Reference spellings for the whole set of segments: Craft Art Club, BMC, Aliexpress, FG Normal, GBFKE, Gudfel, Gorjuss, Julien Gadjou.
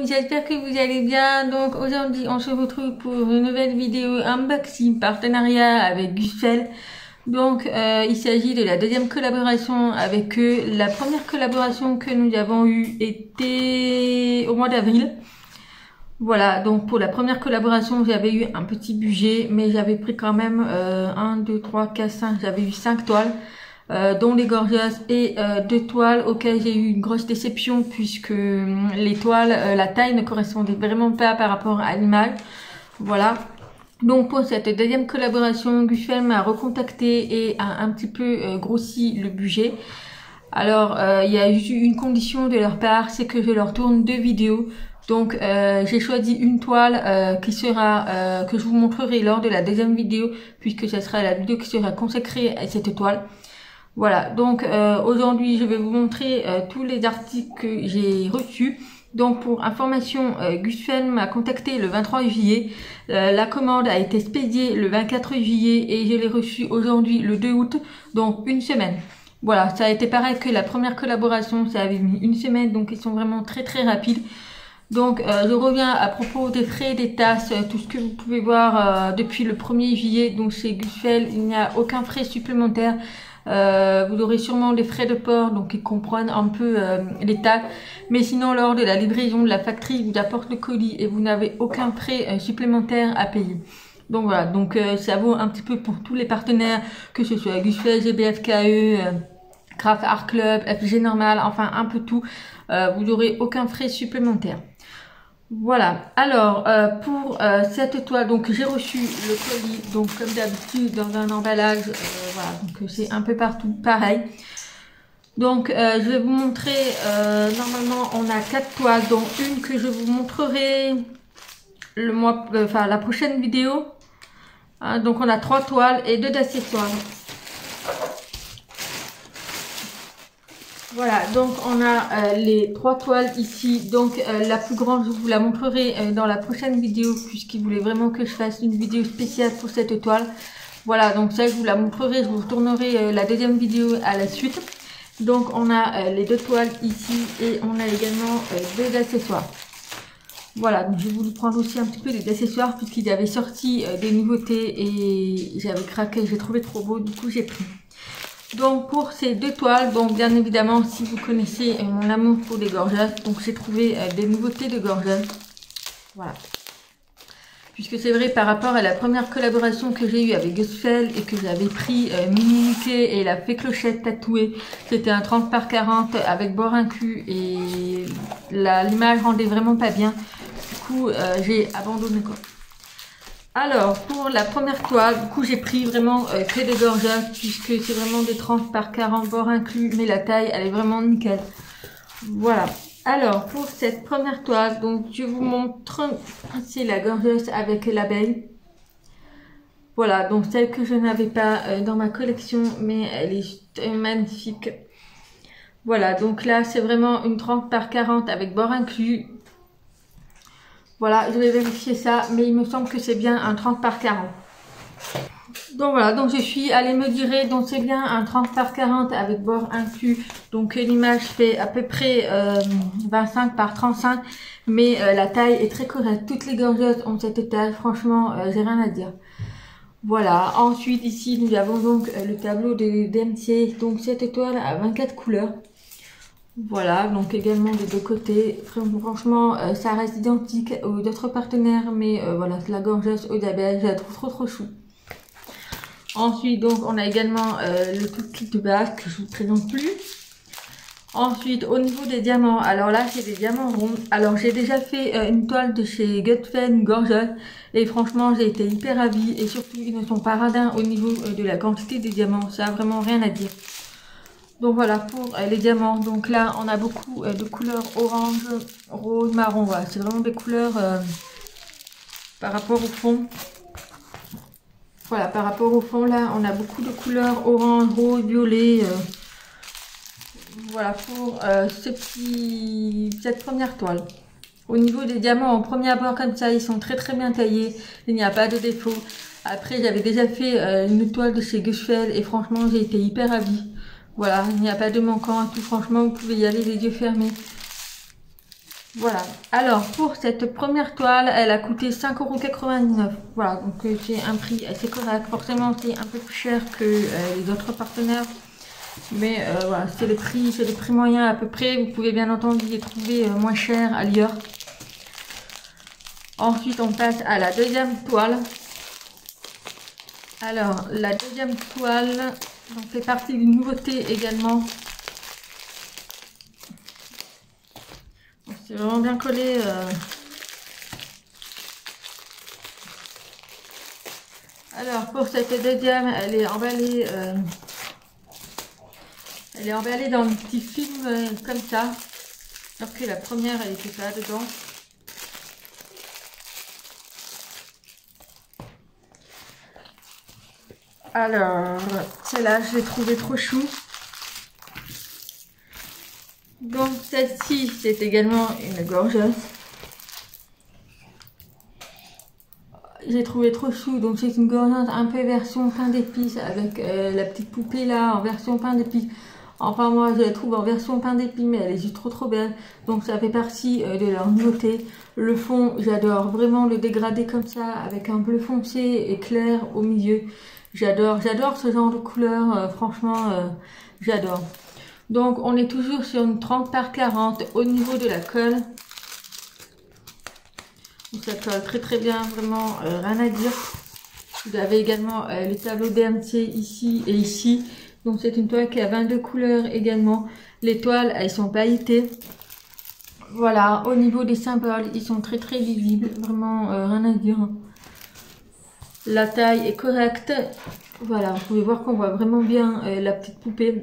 monde, j'espère que vous allez bien. Donc aujourd'hui on se retrouve pour une nouvelle vidéo unboxing partenariat avec Gudfel. Donc il s'agit de la deuxième collaboration avec eux. La première collaboration que nous avons eue était au mois d'avril. Voilà, donc pour la première collaboration, j'avais eu un petit budget, mais j'avais pris quand même 1, 2, 3, 4, 5, j'avais eu 5 toiles, dont les Gorjuss et 2 toiles auxquelles j'ai eu une grosse déception, puisque les toiles, la taille ne correspondait vraiment pas par rapport à l'image. Voilà, donc pour cette deuxième collaboration, Gudfel m'a recontacté et a un petit peu grossi le budget. Alors, il y a eu une condition de leur part, c'est que je leur tourne 2 vidéos. Donc j'ai choisi une toile qui sera que je vous montrerai lors de la deuxième vidéo, puisque ce sera la vidéo qui sera consacrée à cette toile. Voilà, donc aujourd'hui je vais vous montrer tous les articles que j'ai reçus. Donc pour information, Gudfel m'a contacté le 23 juillet. La commande a été expédiée le 24 juillet et je l'ai reçue aujourd'hui le 2 août, donc une semaine. Voilà, ça a été pareil que la première collaboration, ça avait mis une semaine, donc ils sont vraiment très rapides. Donc je reviens à propos des frais, des tasses, tout ce que vous pouvez voir depuis le 1er juillet. Donc chez Gudfel, il n'y a aucun frais supplémentaire. Vous aurez sûrement des frais de port, donc ils comprennent un peu les taxes. Mais sinon, lors de la livraison de la factory, ils vous apportent le colis et vous n'avez aucun frais supplémentaire à payer. Donc voilà, donc ça vaut un petit peu pour tous les partenaires, que ce soit Gudfel, GBFKE, Craft Art Club, FG Normal, enfin un peu tout. Vous n'aurez aucun frais supplémentaire. Voilà, alors pour cette toile, donc j'ai reçu le colis, donc comme d'habitude dans un emballage, voilà, donc c'est un peu partout pareil. Donc je vais vous montrer, normalement on a 4 toiles, dont une que je vous montrerai le mois, enfin la prochaine vidéo. Hein, donc on a 3 toiles et 2 d'accessoires. Voilà, donc on a les 3 toiles ici. Donc la plus grande, je vous la montrerai dans la prochaine vidéo, puisqu'il voulait vraiment que je fasse une vidéo spéciale pour cette toile. Voilà, donc ça je vous la montrerai, je vous retournerai la deuxième vidéo à la suite. Donc on a les 2 toiles ici et on a également 2 accessoires. Voilà, donc je voulais prendre aussi un petit peu des accessoires, puisqu'il avait sorti des nouveautés et j'avais craqué, j'ai trouvé trop beau, du coup j'ai pris. Donc pour ces 2 toiles, donc bien évidemment si vous connaissez mon amour pour les Gorjuss, donc j'ai trouvé des nouveautés de Gorjuss. Voilà. Puisque c'est vrai, par rapport à la première collaboration que j'ai eue avec Gudfel et que j'avais pris Mini Mickey et la fée clochette tatouée, c'était un 30 par 40 avec bord inclus et l'image rendait vraiment pas bien. Du coup j'ai abandonné quoi. Alors, pour la première toile, du coup, j'ai pris vraiment que des Gorjuss, puisque c'est vraiment des 30 par 40 bord inclus, mais la taille, elle est vraiment nickel. Voilà. Alors, pour cette première toile, donc, je vous montre, c'est la Gorjuss avec l'abeille. Voilà, donc, celle que je n'avais pas dans ma collection, mais elle est magnifique. Voilà, donc là, c'est vraiment une 30 par 40 avec bord inclus. Voilà, je vais vérifier ça, mais il me semble que c'est bien un 30 par 40. Donc voilà, donc je suis allée me dire, donc c'est bien un 30 par 40 avec bord inclus. Donc l'image fait à peu près 25 par 35, mais la taille est très correcte. Toutes les Gorjuss ont cette taille, franchement, j'ai rien à dire. Voilà, ensuite ici nous avons donc le tableau de BMC, donc cette étoile à 24 couleurs. Voilà, donc également des 2 côtés. Franchement, ça reste identique aux autres partenaires, mais voilà, la Gorjuss aux abeilles, je la trouve trop chou. Ensuite, donc, on a également le tout kit de base que je vous présente plus. Ensuite, au niveau des diamants, alors là, c'est des diamants ronds. Alors, j'ai déjà fait une toile de chez Gudfel Gorjuss, et franchement, j'ai été hyper ravie, et surtout, ils ne sont pas radins au niveau de la quantité des diamants, ça a vraiment rien à dire. Donc voilà pour les diamants. Donc là on a beaucoup de couleurs orange, rose, marron. Voilà, c'est vraiment des couleurs par rapport au fond. Voilà, par rapport au fond là on a beaucoup de couleurs orange, rose, violet. Voilà pour cette première toile. Au niveau des diamants, en premier abord comme ça, ils sont très bien taillés. Il n'y a pas de défaut. Après j'avais déjà fait une toile de chez Gudfel et franchement j'ai été hyper ravie. Voilà, il n'y a pas de manquant à tout, franchement, vous pouvez y aller les yeux fermés. Voilà, alors pour cette première toile, elle a coûté 5,99 €. Voilà, donc c'est un prix assez correct. Forcément, c'est un peu plus cher que les autres partenaires. Mais voilà, c'est le prix moyen à peu près. Vous pouvez bien entendu les trouver moins cher ailleurs. Ensuite, on passe à la deuxième toile. Alors, la deuxième toile fait partie d'une nouveauté également. C'est vraiment bien collé. Alors, pour cette deuxième, elle est emballée dans un petit film comme ça. Alors que la première, elle n'était pas dedans. Alors, celle-là, je l'ai trouvée trop chou. Donc, celle-ci, c'est également une Gorjuss. J'ai trouvé trop chou. Donc, c'est une Gorjuss un peu version pain d'épices avec la petite poupée là, en version pain d'épices. Enfin, moi, je la trouve en version pain d'épices, mais elle est juste trop trop belle. Donc, ça fait partie de leur nouveauté. Le fond, j'adore vraiment le dégradé comme ça, avec un bleu foncé et clair au milieu. J'adore ce genre de couleur, franchement, j'adore. Donc, on est toujours sur une 30 par 40 au niveau de la colle. Donc, ça colle très très bien, vraiment rien à dire. Vous avez également le tableau BMC ici et ici. Donc, c'est une toile qui a 22 couleurs également. Les toiles, elles sont pailletées. Voilà, au niveau des symboles, ils sont très très visibles, vraiment rien à dire. La taille est correcte. Voilà, vous pouvez voir qu'on voit vraiment bien la petite poupée.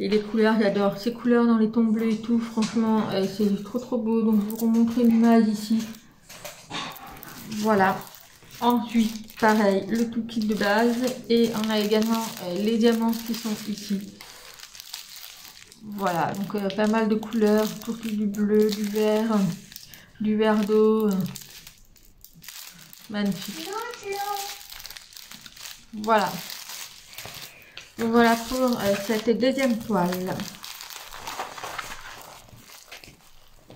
Et les couleurs, j'adore ces couleurs dans les tons bleus et tout. Franchement, c'est trop trop beau. Donc, je vous remontre l'image ici. Voilà. Ensuite, pareil, le tout kit de base. Et on a également les diamants qui sont ici. Voilà, donc pas mal de couleurs. Surtout du bleu, du vert d'eau. Magnifique. Voilà. Donc voilà pour cette deuxième toile.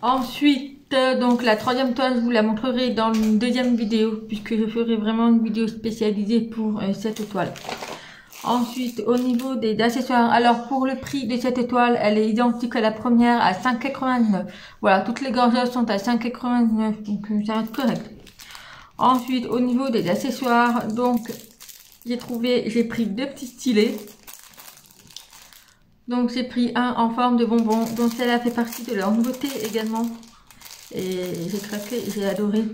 Ensuite, donc la troisième toile, je vous la montrerai dans une deuxième vidéo, puisque je ferai vraiment une vidéo spécialisée pour cette toile. Ensuite, au niveau des accessoires, alors pour le prix de cette toile, elle est identique à la première à 5,89 €. Voilà, toutes les gorgettes sont à 5,89 €, donc ça reste correct. Ensuite, au niveau des accessoires, donc j'ai pris deux petits stylets. Donc j'ai pris un en forme de bonbon, donc celle-là fait partie de leur nouveauté également. Et j'ai craqué, j'ai adoré.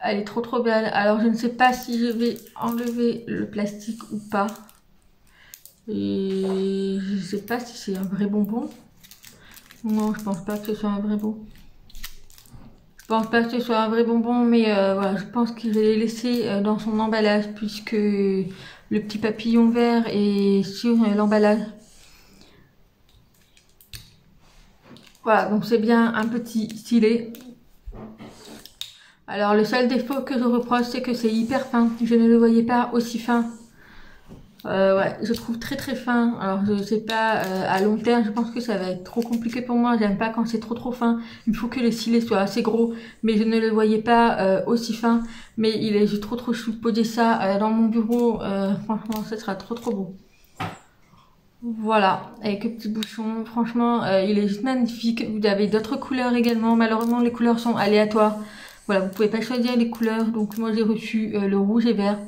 Elle est trop trop belle. Alors je ne sais pas si je vais enlever le plastique ou pas. Et je ne sais pas si c'est un vrai bonbon. Non, je pense pas que ce soit un vrai bonbon. Je pense pas que ce soit un vrai bonbon, mais voilà, je pense que je l'ai laissé dans son emballage, puisque le petit papillon vert est sur l'emballage. Voilà, donc c'est bien un petit stylet. Alors le seul défaut que je reproche, c'est que c'est hyper fin. Je ne le voyais pas aussi fin. Ouais, je trouve très très fin. Alors je sais pas, à long terme je pense que ça va être trop compliqué pour moi. J'aime pas quand c'est trop trop fin. Il faut que le stylet soit assez gros, mais je ne le voyais pas aussi fin. Mais il est juste trop trop chou. Poser ça dans mon bureau, franchement ça sera trop trop beau. Voilà, avec le petit bouchon, franchement il est juste magnifique. Vous avez d'autres couleurs également. Malheureusement les couleurs sont aléatoires. Voilà, vous pouvez pas choisir les couleurs. Donc moi j'ai reçu le rouge et vert.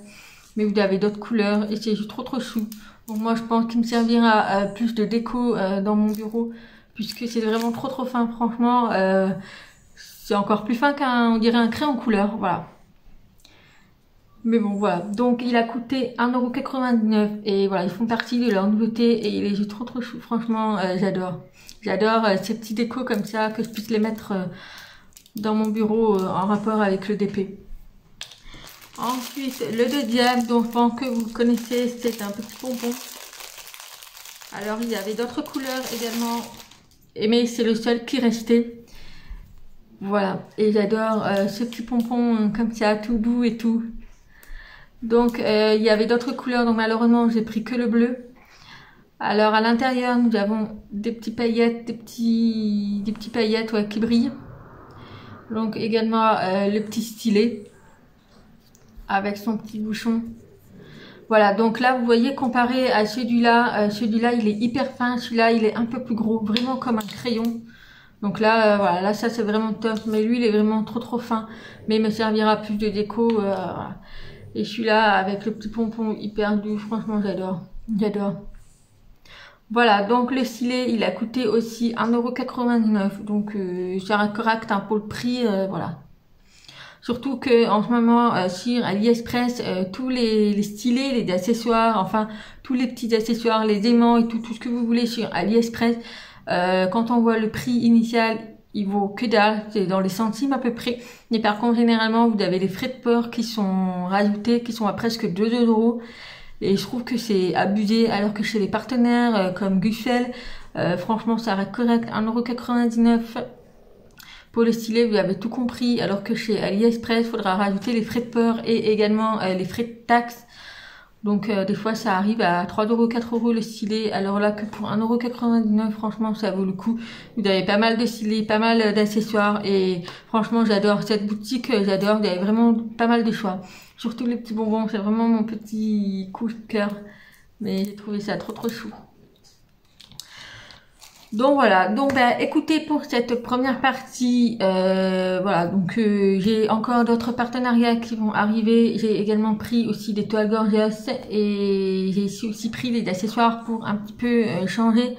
Mais vous avez d'autres couleurs et c'est juste trop trop chou. Donc moi je pense qu'il me servira à plus de déco dans mon bureau, puisque c'est vraiment trop trop fin. Franchement, c'est encore plus fin on dirait un crayon en couleur. Voilà. Mais bon voilà. Donc il a coûté 1,99 € et voilà, ils font partie de leur nouveauté et il est juste trop trop chou. Franchement, j'adore. J'adore ces petits décos comme ça, que je puisse les mettre dans mon bureau en rapport avec le DP. Ensuite, le deuxième, donc je pense que vous connaissez, c'est un petit bonbon. Alors, il y avait d'autres couleurs également, mais c'est le seul qui restait. Voilà, et j'adore ce petit bonbon comme ça, tout doux et tout. Donc, il y avait d'autres couleurs, donc malheureusement, j'ai pris que le bleu. Alors à l'intérieur, nous avons des petits paillettes, des petits paillettes ouais, qui brillent. Donc également le petit stylet avec son petit bouchon. Voilà, donc là vous voyez comparé à celui-là, celui-là il est hyper fin, celui-là il est un peu plus gros, vraiment comme un crayon. Donc là, voilà, là ça c'est vraiment top, mais lui il est vraiment trop fin, mais il me servira plus de déco. Voilà. Et celui-là avec le petit pompon hyper doux, franchement j'adore, j'adore. Voilà, donc le stylet, il a coûté aussi 1,99€, donc c'est correct hein, pour le prix, voilà. Surtout que en ce moment, sur Aliexpress, tous les stylets, les accessoires, enfin, tous les petits accessoires, les aimants et tout ce que vous voulez sur Aliexpress, quand on voit le prix initial, il vaut que dalle, c'est dans les centimes à peu près. Mais par contre, généralement, vous avez les frais de port qui sont rajoutés, qui sont à presque 2€. Et je trouve que c'est abusé, alors que chez les partenaires comme Gudfel, franchement ça reste correct, 1,99€. Pour le stylet, vous avez tout compris, alors que chez AliExpress, il faudra rajouter les frais de port et également les frais de taxes. Donc des fois ça arrive à 3€, 4€ le stylet, alors là que pour 1,99€, franchement ça vaut le coup. Vous avez pas mal de stylets, pas mal d'accessoires et franchement j'adore cette boutique, j'adore, vous avez vraiment pas mal de choix. Surtout les petits bonbons, c'est vraiment mon petit coup de cœur, mais j'ai trouvé ça trop chou. Donc voilà, donc bah, écoutez, pour cette première partie, voilà, donc j'ai encore d'autres partenariats qui vont arriver. J'ai également pris aussi des toiles Gorjuss et j'ai aussi pris des accessoires pour un petit peu changer.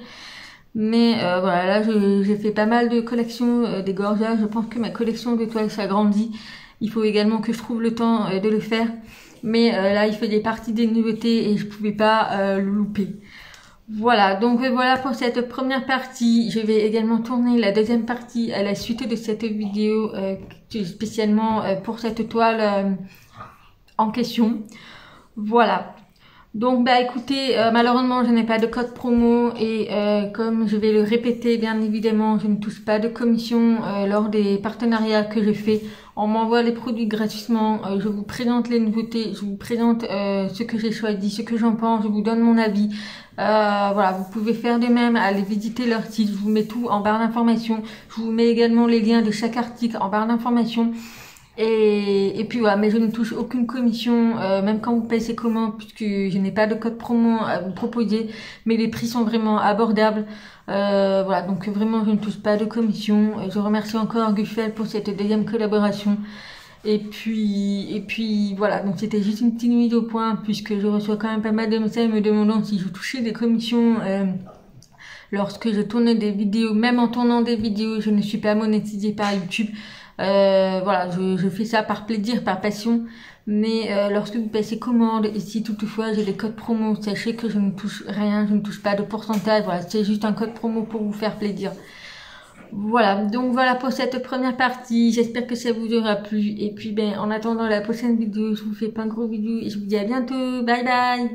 Mais voilà, là j'ai fait pas mal de collections des Gorjuss. Je pense que ma collection de toiles s'agrandit. Il faut également que je trouve le temps de le faire. Mais là il faisait partie des nouveautés et je pouvais pas le louper. Voilà, donc voilà pour cette première partie. Je vais également tourner la deuxième partie à la suite de cette vidéo, spécialement pour cette toile en question. Voilà. Donc bah écoutez, malheureusement je n'ai pas de code promo et comme je vais le répéter, bien évidemment je ne touche pas de commission lors des partenariats que je fais. On m'envoie les produits gratuitement, je vous présente les nouveautés, je vous présente ce que j'ai choisi, ce que j'en pense, je vous donne mon avis. Voilà, vous pouvez faire de même, aller visiter leur site, je vous mets tout en barre d'information. Je vous mets également les liens de chaque article en barre d'information. Et puis voilà, mais je ne touche aucune commission, même quand vous passez comment, puisque je n'ai pas de code promo à vous proposer, mais les prix sont vraiment abordables. Voilà, donc vraiment je ne touche pas de commission. Je remercie encore Gudfel pour cette deuxième collaboration. Et puis voilà, donc c'était juste une petite mise au point, puisque je reçois quand même pas mal de messages me demandant si je touchais des commissions. Lorsque je tournais des vidéos, même en tournant des vidéos, je ne suis pas monétisée par YouTube. Voilà, je fais ça par plaisir, par passion. Mais lorsque vous passez commande, et si toutefois j'ai des codes promo, sachez que je ne touche rien, je ne touche pas de pourcentage. Voilà, c'est juste un code promo pour vous faire plaisir. Voilà, donc voilà pour cette première partie. J'espère que ça vous aura plu. Et puis ben, en attendant la prochaine vidéo, je vous fais plein de gros bisous et je vous dis à bientôt. Bye bye.